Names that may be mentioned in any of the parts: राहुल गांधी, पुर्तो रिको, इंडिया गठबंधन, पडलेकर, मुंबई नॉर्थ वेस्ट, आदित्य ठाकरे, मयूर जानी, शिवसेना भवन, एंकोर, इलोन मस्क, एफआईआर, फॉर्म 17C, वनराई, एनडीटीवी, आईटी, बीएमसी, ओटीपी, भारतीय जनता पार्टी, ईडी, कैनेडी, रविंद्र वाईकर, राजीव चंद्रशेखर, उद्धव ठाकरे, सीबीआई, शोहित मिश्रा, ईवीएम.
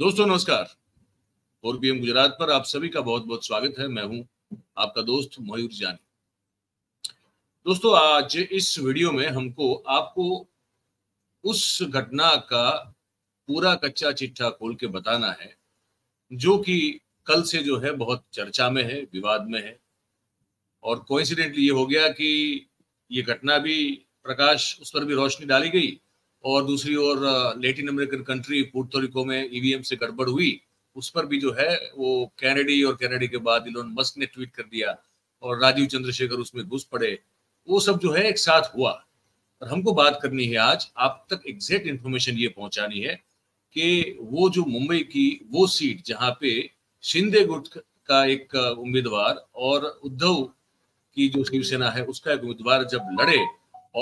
दोस्तों नमस्कार, 4PM गुजरात पर आप सभी का बहुत बहुत स्वागत है। मैं हूं आपका दोस्त मयूर जानी। दोस्तों आज इस वीडियो में हमको आपको उस घटना का पूरा कच्चा चिट्ठा खोल के बताना है जो कि कल से जो है बहुत चर्चा में है, विवाद में है। और कोइंसिडेंटली ये हो गया कि ये घटना भी प्रकाश उस पर भी रोशनी डाली गई और दूसरी ओर Latin American country पुर्तो रिको में ईवीएम से गड़बड़ हुई, उस पर भी जो है वो कैनेडी और कैनेडी के बाद इलोन मस्क ने ट्वीट कर दिया और राजीव चंद्रशेखर उसमें घुस पड़े। वो सब जो है एक साथ हुआ और हमको बात करनी है आज, आप तक एग्जैक्ट इन्फॉर्मेशन ये पहुंचानी है कि वो जो मुंबई की वो सीट जहाँ पे शिंदे गुट का एक उम्मीदवार और उद्धव की जो शिवसेना है उसका एक उम्मीदवार जब लड़े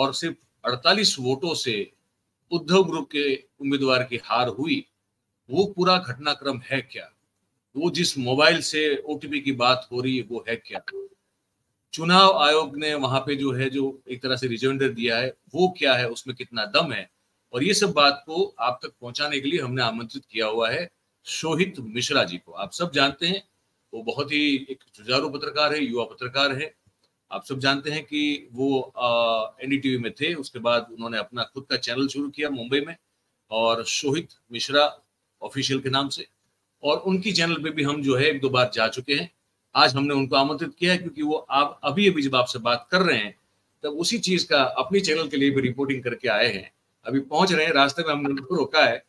और सिर्फ 48 वोटों से उद्धव ग्रुप के उम्मीदवार की हार हुई, वो पूरा घटनाक्रम है क्या? वो जिस मोबाइल से ओटीपी की बात हो रही है वो है क्या? चुनाव आयोग ने वहां पे जो है जो एक तरह से रिजेंडर दिया है वो क्या है, उसमें कितना दम है? और ये सब बात को आप तक पहुंचाने के लिए हमने आमंत्रित किया हुआ है शोहित मिश्रा जी को। आप सब जानते हैं वो बहुत ही एक जुझारू पत्रकार है, युवा पत्रकार है। आप सब जानते हैं कि वो एनडीटीवी में थे, उसके बाद उन्होंने अपना खुद का चैनल शुरू किया मुंबई में, और शोहित मिश्रा ऑफिशियल के नाम से, और उनकी चैनल पे भी हम जो है एक दो बार जा चुके हैं। आज हमने उनको आमंत्रित किया है क्योंकि वो आप अभी जब आपसे बात कर रहे हैं तब उसी चीज का अपनी चैनल के लिए भी रिपोर्टिंग करके आए हैं। अभी पहुंच रहे हैं, रास्ते में हमने उनको रोका है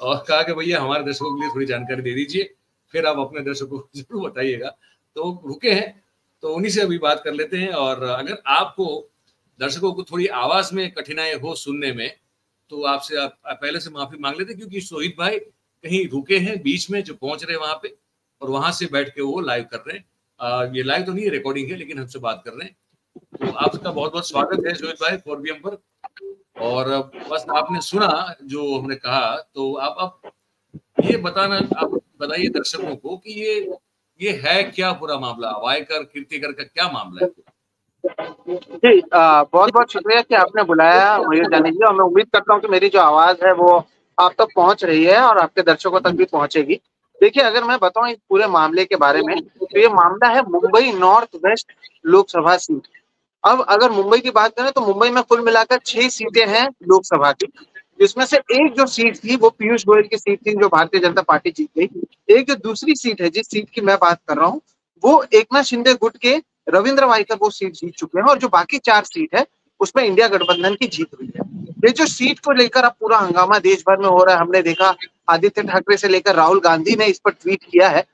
और कहा कि भैया हमारे दर्शकों के लिए थोड़ी जानकारी दे दीजिए, फिर आप अपने दर्शकों को जरूर बताइएगा। तो रुके हैं तो उन्हीं से अभी बात कर लेते हैं। और अगर आपको दर्शकों को थोड़ी आवाज में कठिनाई हो सुनने में तो आपसे आप पहले से माफी मांग लेते हैं क्योंकि शोहित भाई कहीं रुके हैं बीच में, जो पहुंच रहे हैं वहां पे और वहां से बैठ के वो लाइव कर रहे हैं। ये लाइव तो नहीं है, रिकॉर्डिंग है, लेकिन हमसे बात कर रहे हैं। तो आपका बहुत बहुत स्वागत है शोहित भाई 4PM पर। और बस आपने सुना जो हमने कहा, तो आप ये बताना, आप बताइए दर्शकों को कि ये है क्या पूरा मामला, वाईकर कीर्तिकर का क्या मामला है? जी बहुत बहुत शुक्रिया कि आपने बुलाया मयूर जानी जी, और मैं उम्मीद करता हूँ कि मेरी जो आवाज है वो आप तक पहुंच रही है और आपके दर्शकों तक भी पहुंचेगी। देखिए अगर मैं बताऊं इस पूरे मामले के बारे में, तो ये मामला है मुंबई नॉर्थ वेस्ट Lok Sabha seat. अब अगर मुंबई की बात करें तो मुंबई में कुल मिलाकर 6 सीटें हैं लोकसभा की, जिसमें से एक जो सीट थी वो पीयूष गोयल की सीट थी जो भारतीय जनता पार्टी जीत गई। एक जो दूसरी सीट है जिस सीट की मैं बात कर रहा हूँ वो एकनाथ शिंदे गुट के रविंद्र वाईकर वो सीट जीत चुके हैं, और जो बाकी 4 सीट है उसमें इंडिया गठबंधन की जीत हुई है। ये जो सीट को लेकर अब पूरा हंगामा देश भर में हो रहा है, हमने देखा आदित्य ठाकरे से लेकर राहुल गांधी ने इस पर ट्वीट किया है।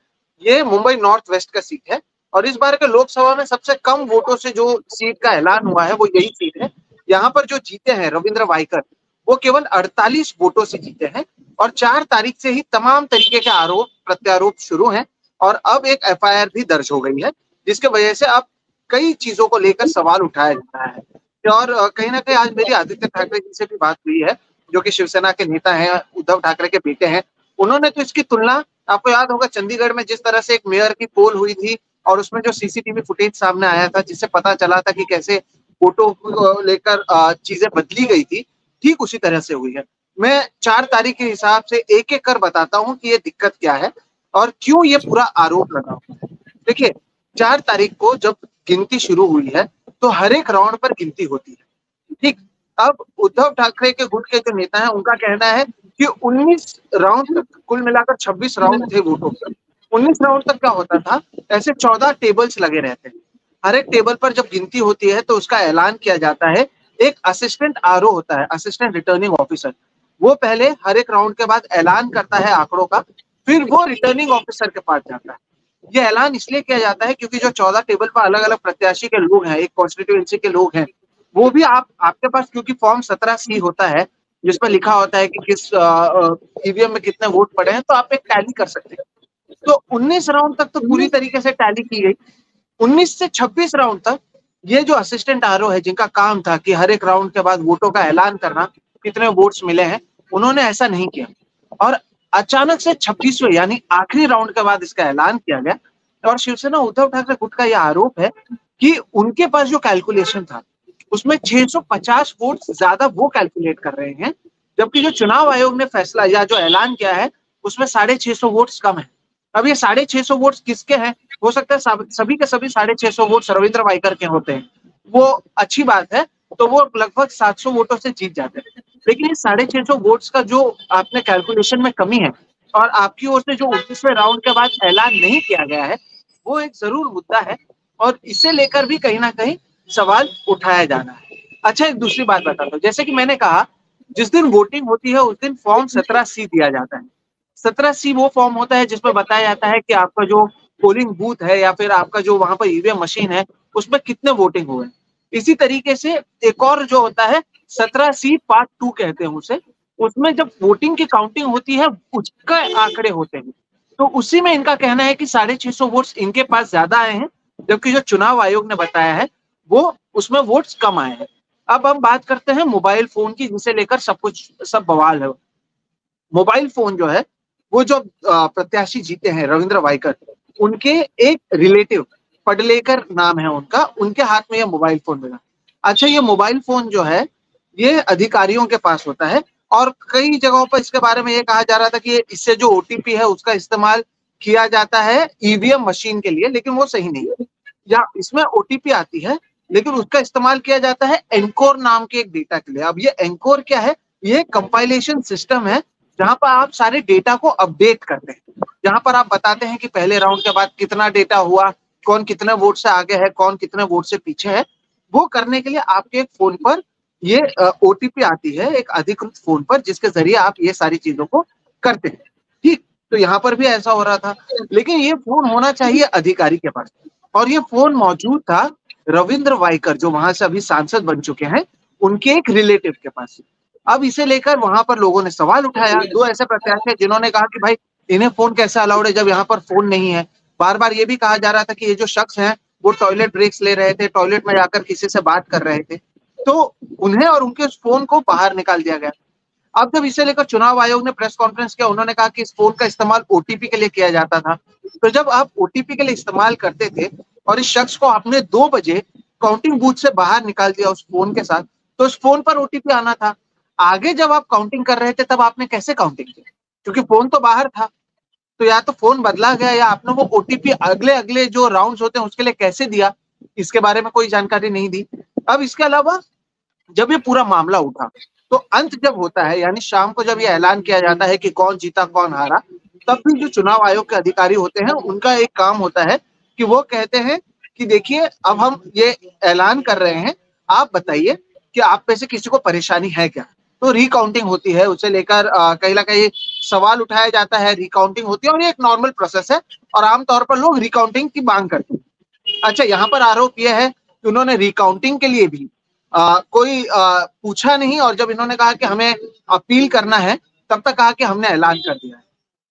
ये मुंबई नॉर्थ वेस्ट का सीट है और इस बार के लोकसभा में सबसे कम वोटों से जो सीट का ऐलान हुआ है वो यही सीट है। यहाँ पर जो जीते हैं रविंद्र वाईकर, वो केवल 48 वोटों से जीते हैं, और 4 तारीख से ही तमाम तरीके के आरोप प्रत्यारोप शुरू हैं, और अब एक FIR भी दर्ज हो गई है जिसके वजह से अब कई चीजों को लेकर सवाल उठाया जा रहा है। और कहीं ना कहीं आज मेरी आदित्य ठाकरे जी से भी बात हुई है जो कि शिवसेना के नेता हैं, उद्धव ठाकरे के बेटे हैं। उन्होंने तो इसकी तुलना, आपको याद होगा चंडीगढ़ में जिस तरह से एक मेयर की पोल हुई थी और उसमें जो CCTV फुटेज सामने आया था जिससे पता चला था कि कैसे वोटों को लेकर चीजें बदली गई थी, ठीक उसी तरह से हुई है। मैं 4 तारीख के हिसाब से एक एक कर बताता हूँ कि ये दिक्कत क्या है और क्यों ये पूरा आरोप लगा हुआ है। देखिए 4 तारीख को जब गिनती शुरू हुई है तो हर एक राउंड पर गिनती होती है, ठीक। अब उद्धव ठाकरे के गुट के जो नेता हैं उनका कहना है कि 19 राउंड, कुल मिलाकर 26 राउंड थे वोटों पर, 19 राउंड तक क्या होता था, ऐसे 14 टेबल्स लगे रहते हैं। हर एक टेबल पर जब गिनती होती है तो उसका ऐलान किया जाता है। एक असिस्टेंट RO होता है, असिस्टेंट रिटर्निंग ऑफिसर, वो पहले हर एक राउंड के बाद ऐलान करता है आंकड़ों का, फिर वो रिटर्निंग ऑफिसर के पास जाता है। ये ऐलान इसलिए किया जाता है क्योंकि जो 14 टेबल पर अलग अलग प्रत्याशी के लोग हैं, एक कॉन्स्टिट्यूएंसी के लोग हैं, वो भी आपके पास क्योंकि फॉर्म 17C होता है जिसमें लिखा होता है कि किस ईवीएम में कितने वोट पड़े हैं, तो आप एक टैली कर सकते हैं। तो 19 राउंड तक तो पूरी तरीके से टैली की गई। 19 से 26 राउंड तक ये जो असिस्टेंट RO है जिनका काम था कि हर एक राउंड के बाद वोटों का ऐलान करना, कितने वोट्स मिले हैं, उन्होंने ऐसा नहीं किया और अचानक से 26वें यानी आखिरी राउंड के बाद इसका ऐलान किया गया। और शिवसेना उद्धव ठाकरे गुट का यह आरोप है कि उनके पास जो कैलकुलेशन था उसमें 650 वोट ज्यादा वो कैलकुलेट कर रहे हैं, जबकि जो चुनाव आयोग ने फैसला या जो ऐलान किया है उसमें 650 वोट्स कम है। अब ये 650 वोट्स किसके हैं? हो सकता है सभी के सभी 650 वोट्स रविंद्र वाईकर के होते हैं, वो अच्छी बात है, तो वो लगभग 700 वोटों से जीत जाते हैं। लेकिन ये 650 वोट्स का जो आपने कैलकुलेशन में कमी है और आपकी ओर से जो 29वें राउंड के बाद ऐलान नहीं किया गया है, वो एक जरूर मुद्दा है और इसे लेकर भी कहीं ना कहीं सवाल उठाया जाना है। अच्छा, एक दूसरी बात बता दो, जैसे कि मैंने कहा जिस दिन वोटिंग होती है उस दिन फॉर्म 17C दिया जाता है। 17C वो फॉर्म होता है जिसमें बताया जाता है कि आपका जो पोलिंग बूथ है या फिर आपका जो वहां पर ईवीएम मशीन है उसमें कितने वोटिंग हुए। इसी तरीके से एक और जो होता है 17C पार्ट 2 कहते हैं उसे, उसमें जब वोटिंग की काउंटिंग होती है उसका आंकड़े होते हैं। तो उसी में इनका कहना है कि 650 वोट्स इनके पास ज्यादा आए हैं, जबकि जो चुनाव आयोग ने बताया है वो उसमें वोट्स कम आए हैं। अब हम बात करते हैं मोबाइल फोन की, जिसे लेकर सब कुछ सब बवाल है। मोबाइल फोन जो है वो जो प्रत्याशी जीते हैं रविंद्र वाईकर, उनके एक रिलेटिव पडलेकर नाम है उनका, उनके हाथ में ये मोबाइल फोन मिला। अच्छा, ये मोबाइल फोन जो है ये अधिकारियों के पास होता है और कई जगहों पर इसके बारे में ये कहा जा रहा था कि इससे जो OTP है उसका इस्तेमाल किया जाता है ईवीएम मशीन के लिए, लेकिन वो सही नहीं है। या इसमें OTP आती है लेकिन उसका इस्तेमाल किया जाता है एंकोर नाम के एक डेटा के लिए। अब ये एंकोर क्या है? ये कंपाइलेशन सिस्टम है जहां पर आप सारे डेटा को अपडेट करते हैं, जहां पर आप बताते हैं कि पहले राउंड के बाद कितना डेटा हुआ, कौन कितने वोट से आगे है, कौन कितने वोट से पीछे है। वो करने के लिए आपके एक फोन पर ये OTP आती है, एक अधिकृत फोन पर, जिसके जरिए आप ये सारी चीजों को करते हैं। ठीक, तो यहाँ पर भी ऐसा हो रहा था, लेकिन ये फोन होना चाहिए अधिकारी के पास, और ये फोन मौजूद था रविंद्र वाईकर जो वहां से अभी सांसद बन चुके हैं उनके एक रिलेटिव के पास। अब इसे लेकर वहां पर लोगों ने सवाल उठाया। दो ऐसे प्रत्याशी जिन्होंने कहा कि भाई इन्हें फोन कैसे अलाउड है जब यहाँ पर फोन नहीं है। बार बार ये भी कहा जा रहा था कि ये जो शख्स हैं वो टॉयलेट ब्रेक्स ले रहे थे, टॉयलेट में जाकर किसी से बात कर रहे थे, तो उन्हें और उनके उस फोन को बाहर निकाल दिया गया। अब जब इसे लेकर चुनाव आयोग ने प्रेस कॉन्फ्रेंस किया, उन्होंने कहा कि इस फोन का इस्तेमाल OTP के लिए किया जाता था। तो जब आप OTP के लिए इस्तेमाल करते थे और इस शख्स को आपने 2 बजे काउंटिंग बूथ से बाहर निकाल दिया उस फोन के साथ, तो उस फोन पर OTP आना था। आगे जब आप काउंटिंग कर रहे थे तब आपने कैसे काउंटिंग की, क्योंकि फोन तो बाहर था। तो या तो फोन बदला गया या आपने वो OTP अगले जो राउंड्स होते हैं उसके लिए कैसे दिया, इसके बारे में कोई जानकारी नहीं दी। अब इसके अलावा जब ये पूरा मामला उठा तो अंत जब होता है, यानी शाम को जब ये ऐलान किया जाता है कि कौन जीता कौन हारा, तब भी जो चुनाव आयोग के अधिकारी होते हैं उनका एक काम होता है कि वो कहते हैं कि देखिए अब हम ये ऐलान कर रहे हैं, आप बताइए कि आप में से किसी को परेशानी है क्या। तो रिकाउंटिंग होती है, उसे लेकर कहीं ना कहीं सवाल उठाया जाता है, रिकाउंटिंग होती है और ये एक नॉर्मल प्रोसेस है और आमतौर पर लोग रिकाउंटिंग की मांग करते हैं। अच्छा, यहाँ पर आरोप यह है कि उन्होंने रिकाउंटिंग के लिए भी कोई पूछा नहीं, और जब इन्होंने कहा कि हमें अपील करना है तब तक कहा कि हमने ऐलान कर दिया है।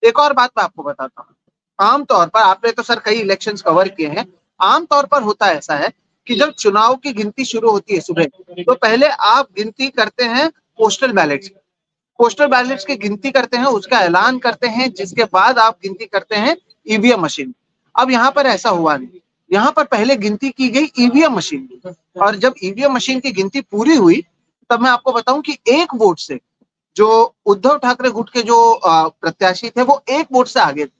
एक और बात मैं आपको बताता हूँ, आमतौर पर आपने तो सर कई इलेक्शंस कवर किए हैं, आमतौर पर होता ऐसा है कि जब चुनाव की गिनती शुरू होती है सुबह, तो पहले आप गिनती करते हैं पोस्टल बैलेट्स की गिनती करते हैं, उसका ऐलान करते हैं, जिसके बाद आप गिनती करते हैं ईवीएम मशीन। अब यहाँ पर ऐसा हुआ नहीं, यहाँ पर पहले गिनती की गई ईवीएम मशीन की, और जब ईवीएम मशीन की गिनती पूरी हुई तब मैं आपको बताऊं कि 1 वोट से जो उद्धव ठाकरे गुट के जो प्रत्याशी थे वो 1 वोट से आगे थे,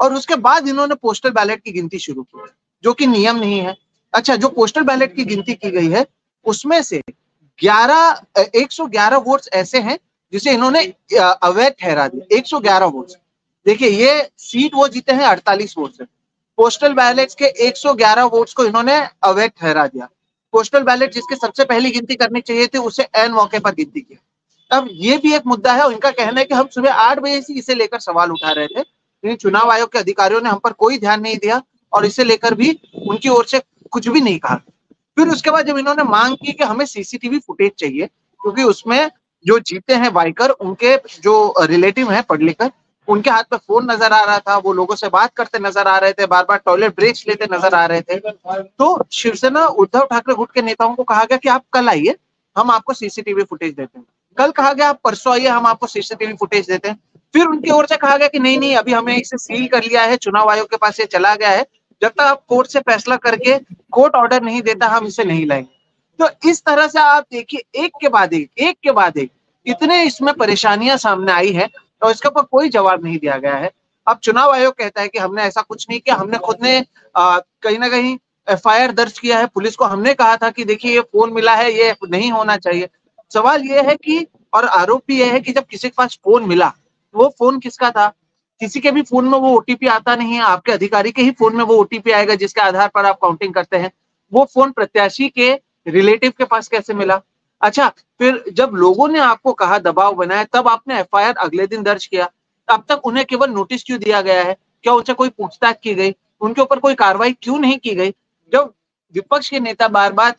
और उसके बाद इन्होंने पोस्टल बैलेट की गिनती शुरू की, जो कि नियम नहीं है। अच्छा, जो पोस्टल बैलेट की गिनती की गई है उसमें से 111 वोट्स ऐसे हैं जिसे इन्होंने अवैध ठहरा दिया, 111 वोट्स। देखिए, ये सीट वो जीते हैं 48 वोट से, पोस्टल बैलेट के 111 वोट्स को इन्होंने अवैध ठहरा दिया। पोस्टल बैलेट जिसके सबसे पहली गिनती करनी चाहिए थी उसे ऐन मौके पर गिनती की। अब ये भी एक मुद्दा है, और इनका कहना है कि हम सुबह 8 बजे से इसे लेकर सवाल उठा रहे थे, लेकिन चुनाव आयोग के अधिकारियों ने हम पर कोई ध्यान नहीं दिया और इसे लेकर भी उनकी ओर से कुछ भी नहीं कहा। फिर उसके बाद जब इन्होंने मांग की कि हमें CCTV फुटेज चाहिए, क्योंकि उसमें जो जीते हैं वाईकर उनके जो रिलेटिव हैं पडलेकर, उनके हाथ में फोन नजर आ रहा था, वो लोगों से बात करते नजर आ रहे थे, बार बार टॉयलेट ब्रेक्स लेते नजर आ रहे थे, तो शिवसेना उद्धव ठाकरे गुट के नेताओं को कहा गया कि आप कल आइए, हम आपको CCTV फुटेज देते हैं। कल कहा गया आप परसों आइए, हम आपको CCTV फुटेज देते हैं। फिर उनकी ओर से कहा गया कि नहीं, अभी हमें इसे सील कर लिया है, चुनाव आयोग के पास ये चला गया है, जब तक आप कोर्ट से फैसला करके कोर्ट ऑर्डर नहीं देता हम इसे नहीं लाएंगे। तो इस तरह से आप देखिए, एक के बाद एक इतने इसमें परेशानियां सामने आई है तो इसके ऊपर कोई जवाब नहीं दिया गया है। अब चुनाव आयोग कहता है कि हमने ऐसा कुछ नहीं किया, हमने खुद ने कहीं ना कहीं एफआईआर दर्ज किया है, पुलिस को हमने कहा था कि देखिए ये फोन मिला है, ये नहीं होना चाहिए। सवाल ये है कि और आरोप ये है कि जब किसी के पास फोन मिला वो फोन किसका था? किसी के भी फोन में वो ओटीपी आता नहीं है, आपके अधिकारी के ही फोन में वो ओटीपी आएगा जिसके आधार पर आप काउंटिंग करते हैं। वो फोन प्रत्याशी के रिलेटिव के पास कैसे मिला? अच्छा, फिर जब लोगों ने आपको कहा, दबाव बनाया, तब आपने एफआईआर अगले दिन दर्ज किया। अब तक उन्हें केवल नोटिस क्यों दिया गया है? क्या उनसे कोई पूछताछ की गई? उनके ऊपर कोई कार्रवाई क्यों नहीं की गई? जब विपक्ष के नेता बार बार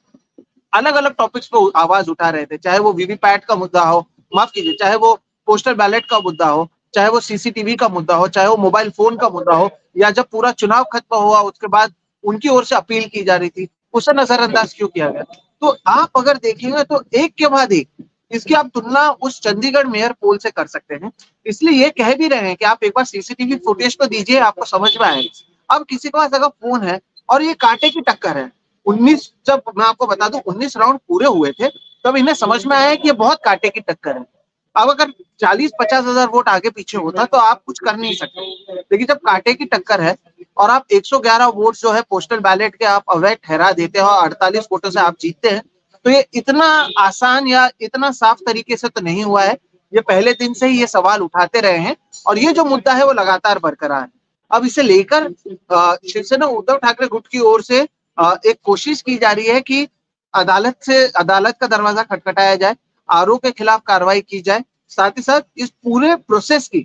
अलग अलग टॉपिक्स पर आवाज उठा रहे थे, चाहे वो वीवीपैट का मुद्दा हो, माफ कीजिए, चाहे वो पोस्टल बैलेट का मुद्दा हो, चाहे वो सीसीटीवी का मुद्दा हो, चाहे वो मोबाइल फोन का मुद्दा हो, या जब पूरा चुनाव खत्म हुआ उसके बाद उनकी ओर से अपील की जा रही थी, उसे नजरअंदाज क्यों किया गया? तो आप अगर देखेंगे तो एक के बाद एक इसकी आप तुलना उस चंडीगढ़ मेयर पोल से कर सकते हैं। इसलिए ये कह भी रहे हैं कि आप एक बार सीसीटीवी फुटेज को दीजिए, आपको समझ में आएगा। अब किसी के पास अगर फोन है और ये कांटे की टक्कर है, 19 जब मैं आपको बता दूं 19 राउंड पूरे हुए थे तब इन्हें समझ में आया कि ये बहुत कांटे की टक्कर है। अब अगर 40-50 हजार वोट आगे पीछे होता तो आप कुछ कर नहीं सकते, लेकिन जब कांटे की टक्कर है और आप 111 वोट जो है पोस्टल बैलेट के आप अवैध ठहरा देते हो, 48 वोटों से आप जीतते हैं, तो ये इतना आसान या इतना साफ तरीके से तो नहीं हुआ है। ये पहले दिन से ही ये सवाल उठाते रहे हैं और ये जो मुद्दा है वो लगातार बरकरार है। अब इसे लेकर शिवसेना उद्धव ठाकरे गुट की ओर से एक कोशिश की जा रही है कि अदालत का दरवाजा खटखटाया जाए, आरोप के खिलाफ कार्रवाई की जाए, साथ ही साथ इस पूरे प्रोसेस की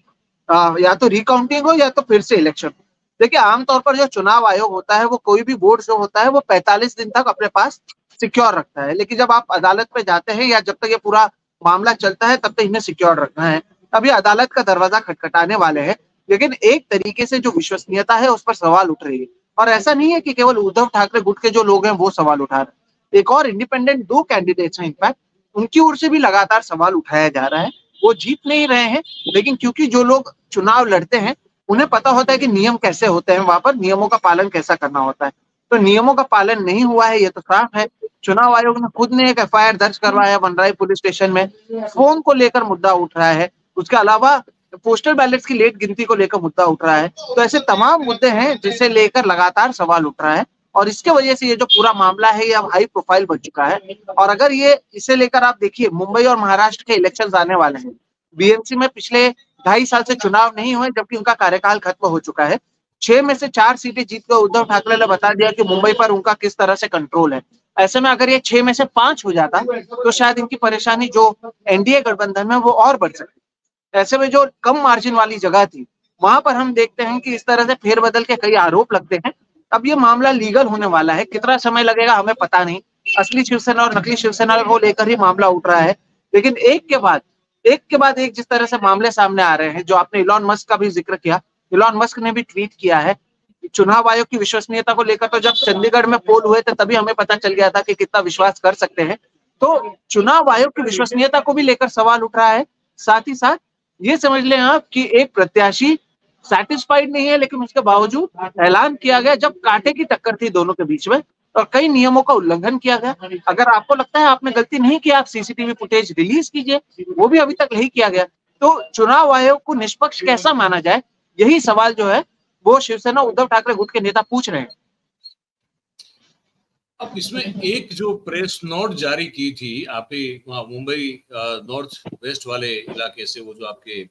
या तो रिकाउंटिंग हो या तो फिर से इलेक्शन हो। देखिए, आमतौर पर जो चुनाव आयोग होता है वो कोई भी बोर्ड जो होता है वो 45 दिन तक अपने पास सिक्योर रखता है, लेकिन जब आप अदालत में जाते हैं या जब तक ये पूरा मामला चलता है तब तक इन्हें सिक्योर रखना है। अब ये अदालत का दरवाजा खटखटाने वाले हैं, लेकिन एक तरीके से जो विश्वसनीयता है उस पर सवाल उठ रही है। और ऐसा नहीं है कि केवल उद्धव ठाकरे गुट के जो लोग हैं वो सवाल उठा रहे हैं, एक और इंडिपेंडेंट दो कैंडिडेट्स हैं इनफैक्ट, उनकी ओर से भी लगातार सवाल उठाया जा रहा है। वो जीत नहीं रहे हैं, लेकिन क्योंकि जो लोग चुनाव लड़ते हैं उन्हें पता होता है कि नियम कैसे होते हैं, वहां पर नियमों का पालन कैसा करना होता है, तो नियमों का पालन नहीं हुआ है, ये तो साफ है। चुनाव आयोग ने खुद ने एक एफआईआर दर्ज करवाया वनराई पुलिस स्टेशन में, फोन को लेकर मुद्दा उठ रहा है, उसके अलावा पोस्टल बैलेट्स की लेट गिनती को लेकर मुद्दा उठ रहा है। तो ऐसे तमाम मुद्दे हैं जिसे लेकर लगातार सवाल उठ रहा है और इसके वजह से ये जो पूरा मामला है ये अब हाई प्रोफाइल बन चुका है। और अगर ये इसे लेकर आप देखिए, मुंबई और महाराष्ट्र के इलेक्शंस आने वाले हैं। बीएमसी में पिछले 2.5 साल से चुनाव नहीं हुए, जबकि उनका कार्यकाल खत्म हो चुका है। 6 में से 4 सीटें जीतकर उद्धव ठाकरे ने बता दिया कि मुंबई पर उनका किस तरह से कंट्रोल है। ऐसे में अगर ये 6 में से 5 हो जाता तो शायद इनकी परेशानी जो एनडीए गठबंधन में वो और बढ़ सकती। ऐसे में जो कम मार्जिन वाली जगह थी वहां पर हम देखते हैं कि इस तरह से फेरबदल के कई आरोप लगते हैं। अब ये मामला लीगल होने वाला है, कितना समय लगेगा हमें पता नहीं। असली शिवसेना और नकली शिवसेना को लेकर ही मामला उठ रहा है, लेकिन एक के बाद एक जिस तरह से मामले सामने आ रहे हैं, जो आपने इलोन मस्क का भी जिक्र किया, इलोन मस्क ने भी ट्वीट किया है। चुनाव आयोग की विश्वसनीयता को लेकर तो जब चंडीगढ़ में पोल हुए थे तभी हमें पता चल गया था कि कितना विश्वास कर सकते हैं। तो चुनाव आयोग की विश्वसनीयता को भी लेकर सवाल उठ रहा है, साथ ही साथ ये समझ लें आप कि एक प्रत्याशी सैटिस्फाइड नहीं है, लेकिन उसके बावजूद ऐलान किया गया जब कांटे की टक्कर थी दोनों के बीच में और कई नियमों का उल्लंघन किया गया। अगर आपको लगता है आपने गलती नहीं की, आप सीसीटीवी फुटेज रिलीज कीजिए, वो भी अभी तक नहीं किया गया। तो चुनाव आयोग को निष्पक्ष कैसा माना जाए, यही सवाल जो है वो शिवसेना उद्धव ठाकरे गुट के नेता पूछ रहे हैं। अब इसमें एक जो प्रेस नोट जारी की थी आपके वहाँ मुंबई नॉर्थ वेस्ट वाले इलाके से, वो जो आपके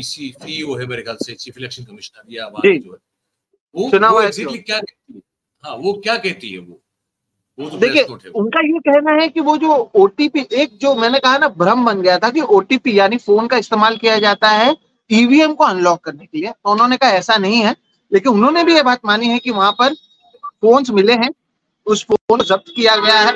ECCO है मेरे ख्याल से, चीफ इलेक्शन कमिश्नर, या वहाँ जो है वो एक्चुअली क्या कहती है? हाँ, वो क्या कहती है? वो देखिए, उनका ये कहना है कि वो जो ओटीपी, एक जो मैंने कहा ना भ्रम बन गया था कि ओटीपी यानी फोन का इस्तेमाल किया जाता है ईवीएम को अनलॉक करने के लिए, तो उन्होंने कहा ऐसा नहीं है। लेकिन उन्होंने भी ये बात मानी है कि वहां पर फोन्स मिले हैं, उस फोन को जब्त किया गया है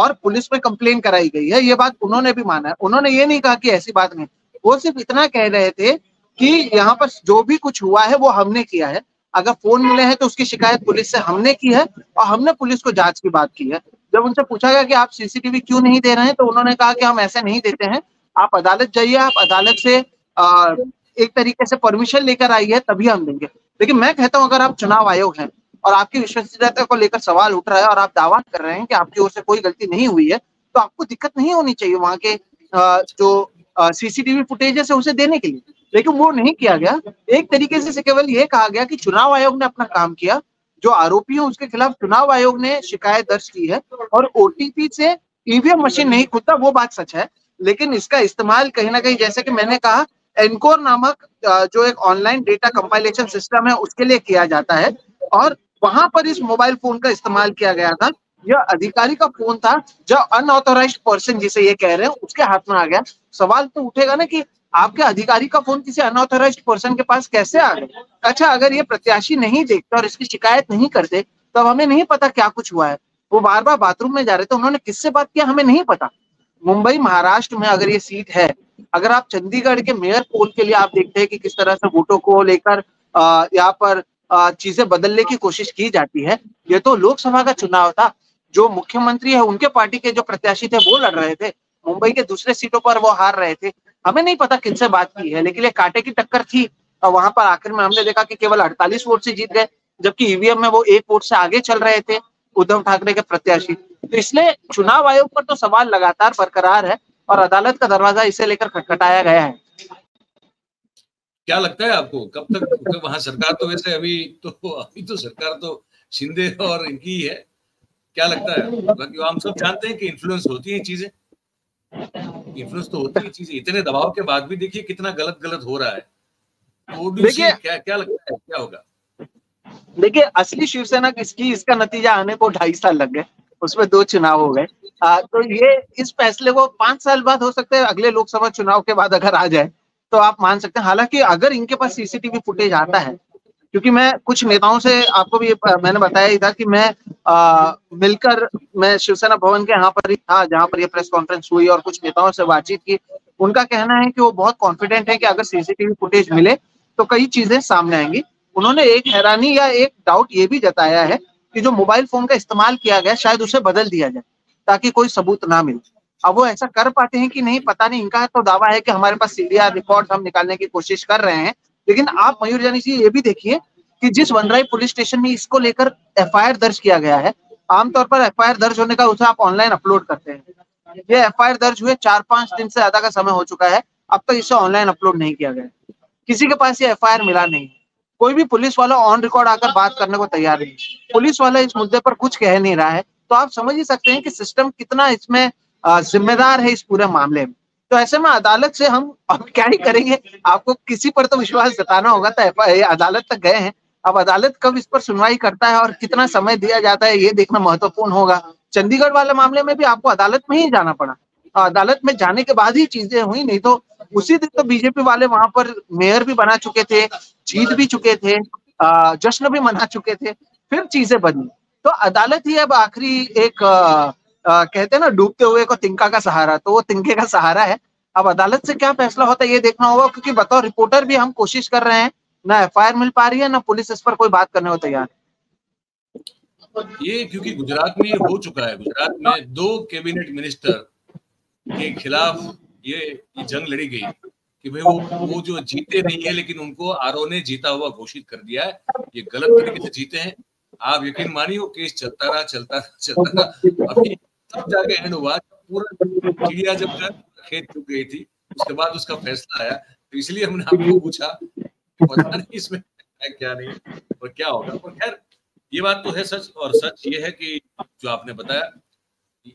और पुलिस में कंप्लेन कराई गई है, ये बात उन्होंने भी माना है। उन्होंने ये नहीं कहा कि ऐसी बात नहीं, वो सिर्फ इतना कह रहे थे कि यहाँ पर जो भी कुछ हुआ है वो हमने किया है। अगर फोन मिले हैं तो उसकी शिकायत पुलिस से हमने की है और हमने पुलिस को जांच की बात की है। जब उनसे पूछा गया कि आप सीसीटीवी क्यों नहीं दे रहे हैं, तो उन्होंने कहा कि हम ऐसे नहीं देते हैं, आप अदालत जाइए, आप अदालत से एक तरीके से परमिशन लेकर आई है तभी हम देंगे। लेकिन मैं कहता हूँ, अगर आप चुनाव आयोग हैं और आपकी विश्वसनीयता को लेकर सवाल उठ रहा है और आप दावा कर रहे हैं कि आपकी ओर से कोई गलती नहीं हुई है, तो आपको दिक्कत नहीं होनी चाहिए वहां के जो सीसीटीवी फुटेजेस है उसे देने के लिए, लेकिन वो नहीं किया गया। एक तरीके से केवल ये कहा गया कि चुनाव आयोग ने अपना काम किया, जो आरोपी है उसके खिलाफ चुनाव आयोग ने शिकायत दर्ज की है और ओटीपी से ईवीएम मशीन नहीं खुदता, वो बात सच है, लेकिन इसका इस्तेमाल कहीं ना कहीं, जैसे कि मैंने कहा, एनकोर नामक जो एक ऑनलाइन डेटा कंपाइलेशन सिस्टम है उसके लिए किया जाता है और वहां पर इस मोबाइल फोन का इस्तेमाल किया गया था। यह अधिकारी का फोन था जो अनऑथोराइज्ड पर्सन जिसे ये कह रहे हैं उसके हाथ में आ गया। सवाल तो उठेगा ना कि आपके अधिकारी का फोन किसी अनऑथोराइज्ड पर्सन के पास कैसे आ गया। अच्छा, अगर ये प्रत्याशी नहीं देखते और इसकी शिकायत नहीं करते तब हमें नहीं पता क्या कुछ हुआ है। वो बार बार बाथरूम में जा रहे थे, उन्होंने किससे बात किया हमें नहीं पता। मुंबई महाराष्ट्र में अगर ये सीट है, अगर आप चंडीगढ़ के मेयर पोल के लिए आप देखते हैं कि किस तरह से वोटों को लेकर यहाँ पर चीजें बदलने की कोशिश की जाती है, ये तो लोकसभा का चुनाव था, जो मुख्यमंत्री है उनके पार्टी के जो प्रत्याशी थे वो लड़ रहे थे, मुंबई के दूसरे सीटों पर वो हार रहे थे। हमें नहीं पता किनसे बात की है, लेकिन ये कांटे की टक्कर थी और वहां पर आखिर में हमने देखा कि केवल 48 वोट से जीत गए, जबकि ईवीएम में वो 1 वोट से आगे चल रहे थे उद्धव ठाकरे के प्रत्याशी। तो इसलिए चुनाव आयोग पर तो सवाल लगातार बरकरार है और अदालत का दरवाजा इसे लेकर खटखटाया गया है। क्या लगता है आपको कब तक वहां सरकार, तो वैसे अभी तो सरकार तो शिंदे और इनकी है, क्या लगता है? बाकी हम सब जानते हैं कि इन्फ्लुएंस होती है चीजें, इन्फ्लुएंस तो होती है चीजें, इतने दबाव के बाद भी देखिए कितना गलत हो रहा है। वो भी क्या लगता है क्या होगा? देखिए, असली शिवसेना किसकी, इसका नतीजा आने को 2.5 साल लग गए, उसमें 2 चुनाव हो गए। तो ये इस फैसले को 5 साल बाद हो सकता है, अगले लोकसभा चुनाव के बाद अगर आ जाए तो आप मान सकते हैं। हालांकि अगर इनके पास सीसीटीवी फुटेज आता है, क्योंकि मैं कुछ नेताओं से, आपको भी मैंने बताया ही था कि मैं मिलकर शिवसेना भवन के यहाँ पर ही था जहाँ पर ये प्रेस कॉन्फ्रेंस हुई, और कुछ नेताओं से बातचीत की। उनका कहना है कि वो बहुत कॉन्फिडेंट है कि अगर सीसीटीवी फुटेज मिले तो कई चीजें सामने आएंगी। उन्होंने एक हैरानी या एक डाउट ये भी जताया है कि जो मोबाइल फोन का इस्तेमाल किया गया शायद उसे बदल दिया जाए ताकि कोई सबूत ना मिले। अब वो ऐसा कर पाते हैं कि नहीं पता नहीं, इनका तो दावा है कि हमारे पास सीडीआर रिकॉर्ड हम निकालने की कोशिश कर रहे हैं, लेकिन आप मयूर जानी जी ये भी देखिए कि जिस वनराई पुलिस स्टेशन में इसको लेकर एफआईआर दर्ज किया गया है, आमतौर पर एफआईआर दर्ज होने का उसे आप ऑनलाइन अपलोड करते हैं, ये एफआईआर दर्ज हुए 4-5 दिन से ज्यादा का समय हो चुका है, अब तक इसे ऑनलाइन अपलोड नहीं किया गया, किसी के पास ये एफआईआर मिला नहीं। कोई भी पुलिस वाला ऑन रिकॉर्ड आकर बात करने को तैयार नहीं, पुलिस वाला इस मुद्दे पर कुछ कह नहीं रहा है। तो आप समझ ही सकते हैं कि सिस्टम कितना इसमें जिम्मेदार है इस पूरे मामले में। तो ऐसे में अदालत से हम अब क्या ही करेंगे, आपको किसी पर तो विश्वास जताना होगा। तो अदालत तक गए हैं, अब अदालत कब इस पर सुनवाई करता है और कितना समय दिया जाता है ये देखना महत्वपूर्ण होगा। चंडीगढ़ वाले मामले में भी आपको अदालत में ही जाना पड़ा, अदालत में जाने के बाद ही चीजें हुई, नहीं तो उसी दिन तो बीजेपी वाले वहां पर मेयर भी बना चुके थे, जीत भी चुके थे, जश्न भी मना चुके थे, फिर चीजें बदली। तो अदालत ही अब आखिरी एक कहते हैं ना डूबते हुए को तिनका का सहारा, तो वो तिनके का सहारा है। अब अदालत से क्या फैसला होता है ये देखना होगा, क्योंकि बतौर रिपोर्टर भी हम कोशिश कर रहे हैं, ना एफआईआर मिल पा रही है, ना पुलिस इस पर कोई बात करने को तैयार। ये क्योंकि गुजरात में हो चुका है, गुजरात में 2 कैबिनेट मिनिस्टर के खिलाफ ये जंग लड़ी गई कि भाई वो जो जीते नहीं है लेकिन उनको आरओ ने जीता हुआ घोषित कर दिया है, ये गलत तरीके से जीते हैं। आप यकीन मानिए वो केस चलता रहा, अभी तब जाके एंड हुआ, पूरा चिड़िया जब खेत चुक गई थी उसके बाद उसका फैसला आया। तो इसलिए हमने आपको पूछा, पता नहीं इसमें क्या नहीं और क्या होगा। पर खैर ये बात तो है सच, और सच ये है कि जो आपने बताया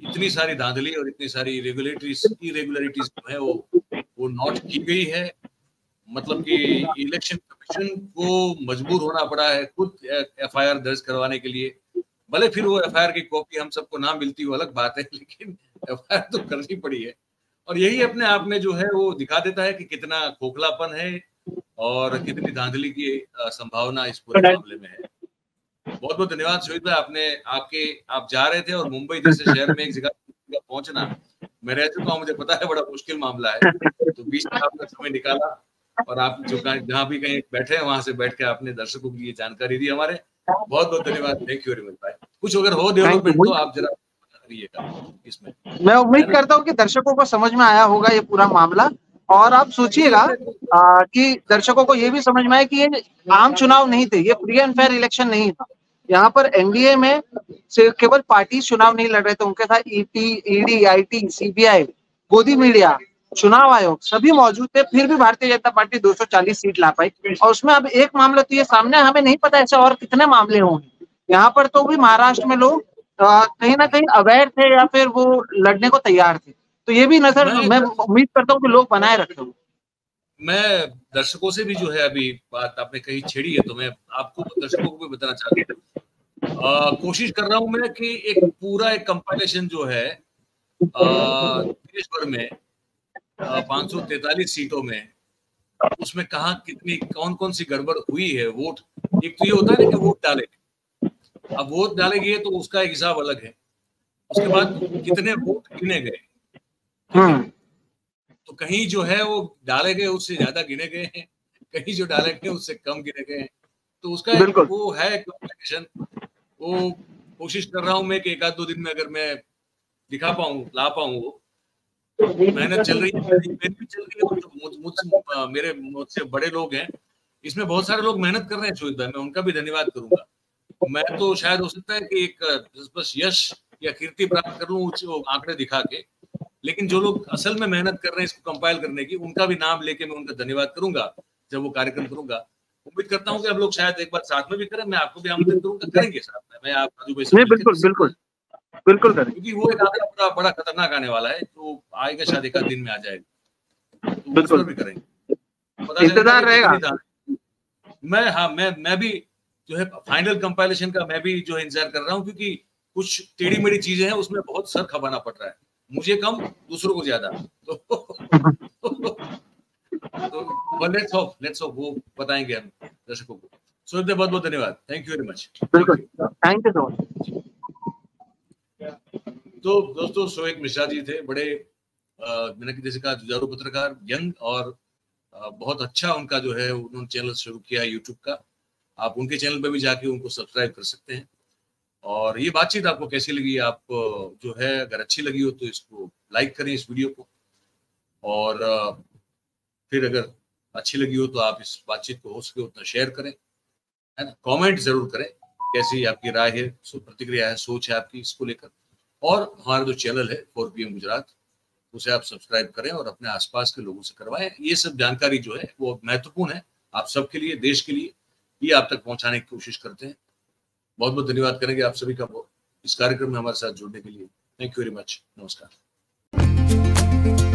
इतनी सारी धांधली और इतनी सारी इरेगुलरिटीज जो है वो नोट की गई है, मतलब कि इलेक्शन कमीशन को मजबूर होना पड़ा है खुद एफआईआर दर्ज करवाने के लिए। भले फिर वो एफआईआर की कॉपी हम सबको ना मिलती वो अलग बात है, लेकिन एफआईआर तो करनी पड़ी है। और यही अपने आप में जो है वो दिखा देता है कि कितना खोखलापन है और कितनी धांधली की संभावना इस पूरे मामले में है। बहुत बहुत धन्यवाद शोहित भाई, आप जा रहे थे और मुंबई जैसे शहर में एक जगह पहुंचना, मैं रह चुका हूँ, मुझे पता है बड़ा मुश्किल मामला है। तो बीच में आपका समय निकाला और आप जो जहाँ भी कहीं बैठे हैं वहां से बैठ के आपने दर्शकों के लिए जानकारी दी हमारे, बहुत बहुत धन्यवाद। थैंक यू वेरी मच भाई। कुछ अगर हो डेवलपमेंट तो आप जरा करिएगा इसमें। मैं उम्मीद करता हूँ कि दर्शकों को समझ में आया होगा ये पूरा मामला, और आप सोचिएगा कि दर्शकों को ये भी समझ में आया कि ये आम चुनाव नहीं थे, ये फ्री एंड फेयर इलेक्शन नहीं था। यहाँ पर एनडीए में से केवल पार्टी चुनाव नहीं लड़ रहे थे, उनके साथ ईडी, आईटी, सीबीआई, गोदी मीडिया चुनाव आयोग सभी मौजूद थे, फिर भी भारतीय जनता पार्टी 240 सीट ला पाई। और उसमें अब एक मामला तो ये सामने, हमें नहीं पता ऐसा और कितने मामले होंगे। यहाँ पर तो भी महाराष्ट्र में लोग कहीं ना कहीं अवेयर थे या फिर वो लड़ने को तैयार थे। तो ये भी नजर मैं उम्मीद करता हूँ कि लोग बनाए रखें। मैं दर्शकों से भी जो है अभी बात आपने कहीं छेड़ी है तो मैं आपको दर्शकों को भी बताना चाहता हूँ, कोशिश कर रहा हूँ मैं कि एक पूरा एक कंपाइलेशन जो है देश भर में 543 सीटों में उसमें कहाँ कितनी कौन कौन सी गड़बड़ हुई है। वोट एक तो ये होता है ना कि वोट डाले, अब वोट डाले गए तो उसका एक हिसाब अलग है, उसके बाद कितने वोट गिने गए, तो कहीं जो है वो डाले गए उससे ज्यादा गिने गए हैं, कहीं जो डाले गए उससे कम गिने गए हैं। तो उसका वो है कम्युनिकेशन, वो कोशिश कर रहा हूँ मैं कि एक आध दो दिन में अगर मैं दिखा पाऊँ ला पाऊँ। वो मेहनत चल रही है, मेहनत भी चल रही है, मेरे मुझसे बड़े लोग हैं इसमें, बहुत सारे लोग मेहनत कर रहे हैं शोहित भाई, मैं उनका भी धन्यवाद करूंगा। मैं तो शायद हो सकता है कि एक बस यश या कीर्ति प्राप्त कर लूं आंकड़े दिखा के, लेकिन जो लोग असल में मेहनत कर रहे हैं इसको कंपाइल करने की, उनका भी नाम लेके मैं उनका धन्यवाद करूंगा जब वो कार्यक्रम करूंगा। उम्मीद करता हूँ कि अब लोग शायद एक बार साथ में भी करें, मैं आपको भी आमंत्रित करूंगा, करेंगे साथ में। मैं आप राजू भाई बिल्कुल करें, क्योंकि वो एक आधा बड़ा खतरनाक आने वाला है, तो आएगा शायद एक दिन में आ जाएगा, तो बिल्कुल भी करेंगे, इंतजार रहेगा। मैं हाँ मैं भी जो है फाइनल कंपाइलेशन का मैं भी जो है इंतजार कर रहा हूँ, क्योंकि कुछ टेढ़ी मेढ़ी चीजें हैं उसमें बहुत सर खपाना पड़ रहा है, मुझे कम दूसरों को ज्यादा, तो let's hope वो बताएंगे हम दर्शकों को। शोहित भाई बहुत बहुत धन्यवाद, थैंक यू वेरी मच। बिल्कुल थैंक यू सो मच। तो दोस्तों शोहित मिश्रा जी थे, बड़े मैंने जैसे कहा जुझारू पत्रकार, यंग और बहुत अच्छा उनका जो है उन्होंने चैनल शुरू किया है यूट्यूब का, आप उनके चैनल पर भी जाके उनको सब्सक्राइब कर सकते हैं। और ये बातचीत आपको कैसी लगी, आप जो है अगर अच्छी लगी हो तो इसको लाइक करें इस वीडियो को, और फिर अगर अच्छी लगी हो तो आप इस बातचीत को हो सके उतना शेयर करें, है ना, कॉमेंट जरूर करें कैसी आपकी राय है, प्रतिक्रिया है, सोच है आपकी इसको लेकर। और हमारा जो चैनल है 4PM गुजरात, उसे आप सब्सक्राइब करें और अपने आसपास के लोगों से करवाएं। ये सब जानकारी जो है वो महत्वपूर्ण है आप सबके लिए, देश के लिए, ये आप तक पहुंचाने की कोशिश करते हैं। बहुत बहुत धन्यवाद करेंगे आप सभी का इस कार्यक्रम में हमारे साथ जुड़ने के लिए। थैंक यू वेरी मच, नमस्कार।